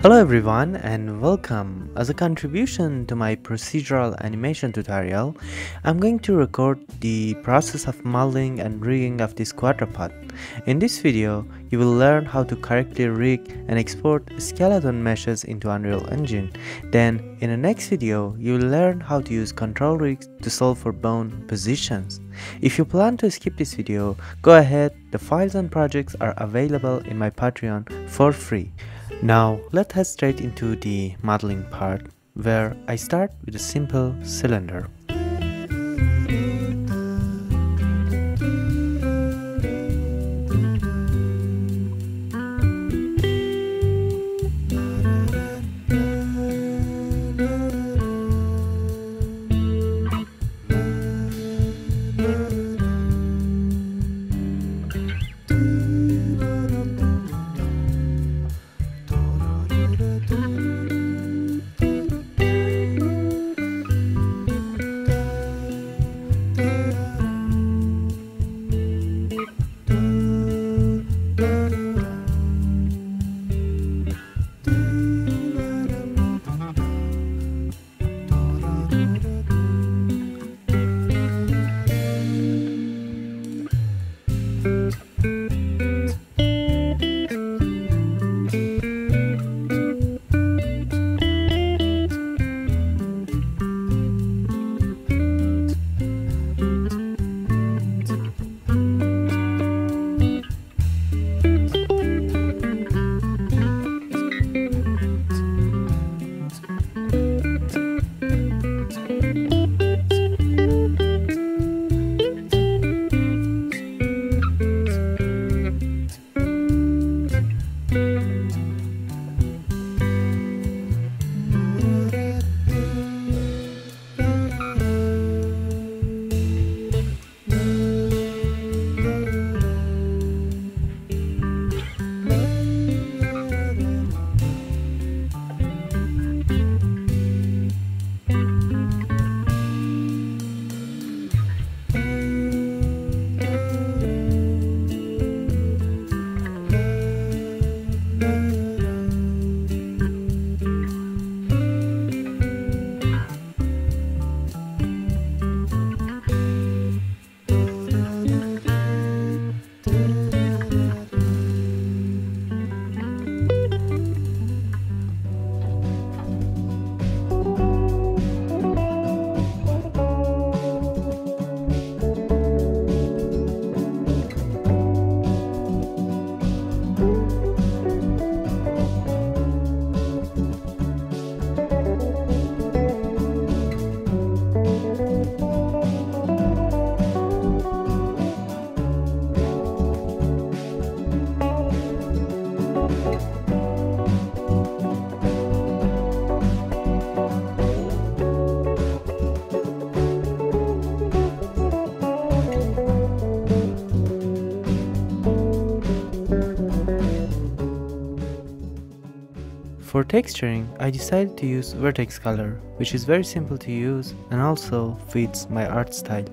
Hello everyone and welcome. As a contribution to my procedural animation tutorial, I'm going to record the process of modeling and rigging of this quadruped. In this video, you will learn how to correctly rig and export skeleton meshes into Unreal Engine. Then, in the next video, you will learn how to use control rigs to solve for bone positions. If you plan to skip this video, go ahead, the files and projects are available in my Patreon for free. Now let's head straight into the modeling part, where I start with a simple cylinder. For texturing, I decided to use Vertex Color, which is very simple to use and also fits my art style.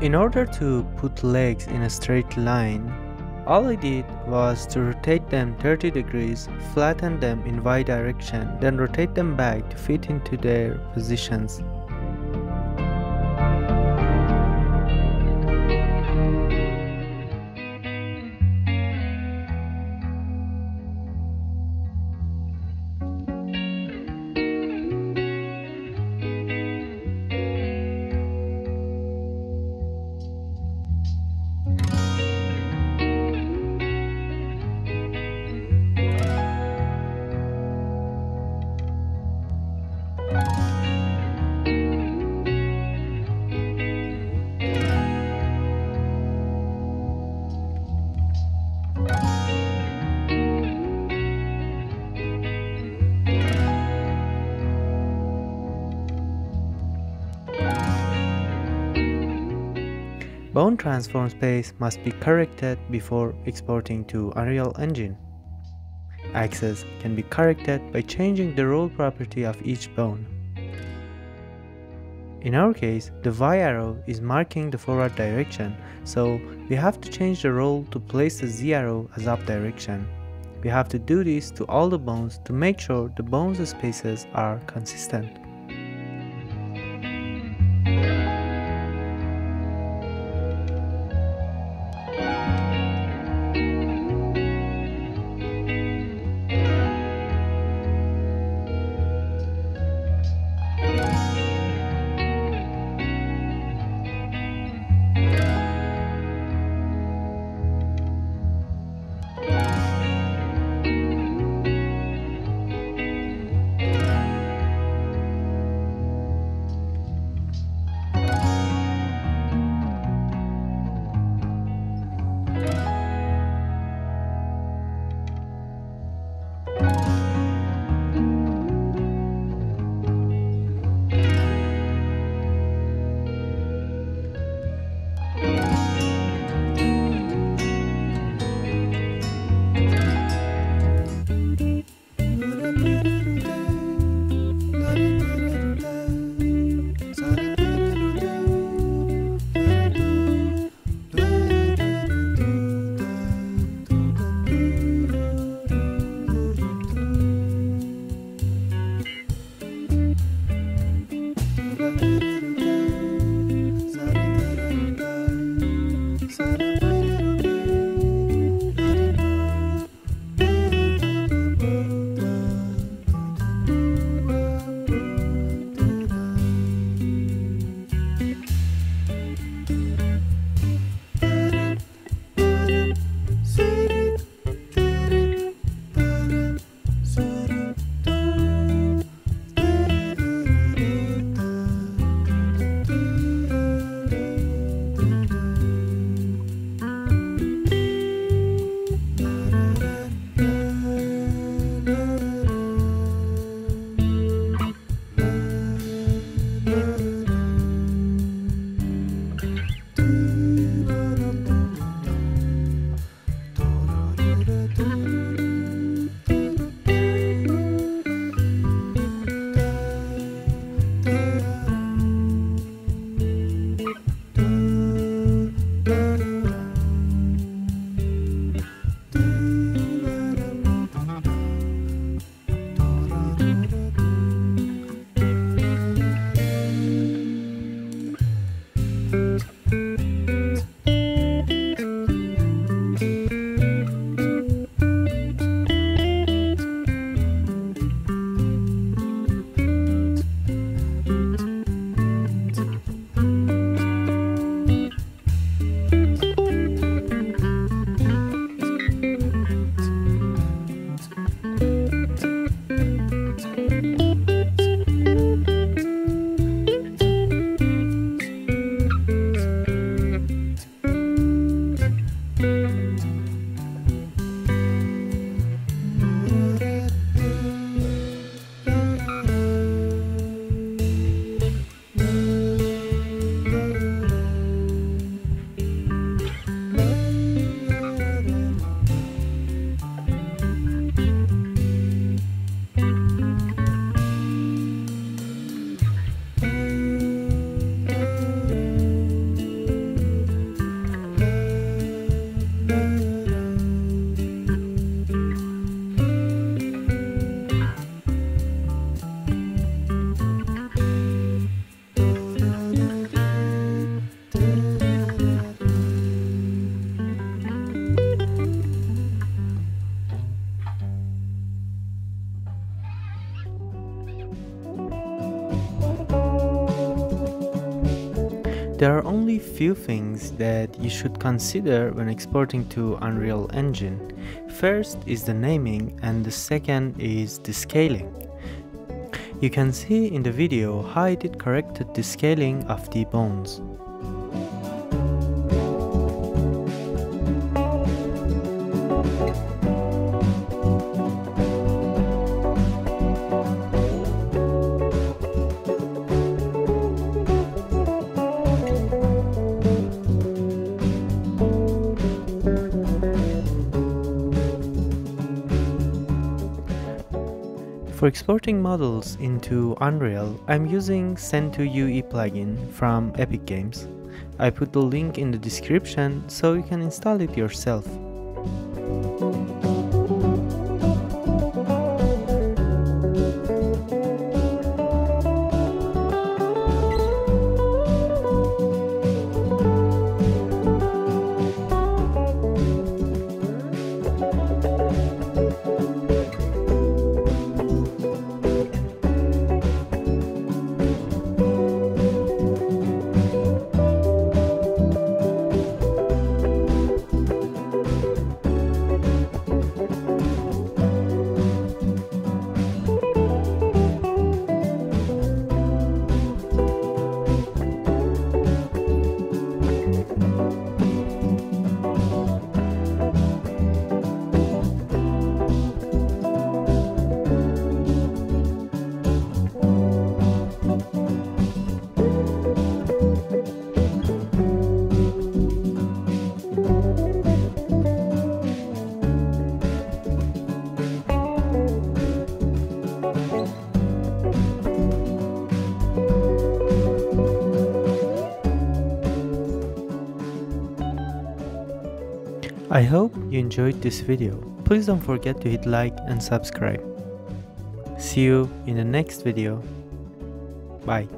In order to put legs in a straight line, all I did was to rotate them 30 degrees, flatten them in Y direction, then rotate them back to fit into their positions. Bone transform space must be corrected before exporting to Unreal Engine. Axes can be corrected by changing the roll property of each bone. In our case, the Y arrow is marking the forward direction, so we have to change the roll to place the Z arrow as up direction. We have to do this to all the bones to make sure the bones' spaces are consistent. There are only few things that you should consider when exporting to Unreal Engine. First is the naming and the second is the scaling. You can see in the video how it corrected the scaling of the bones. For exporting models into Unreal, I'm using Send2UE plugin from Epic Games. I put the link in the description so you can install it yourself. I hope you enjoyed this video. Please don't forget to hit like and subscribe. See you in the next video. Bye.